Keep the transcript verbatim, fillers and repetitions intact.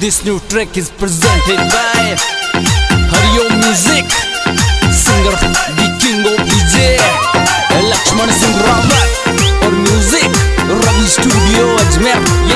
This new track is presented by HOM Music, singer the king of D J Lakshman Singh Rawat, or music Ravi Studio Ajmer.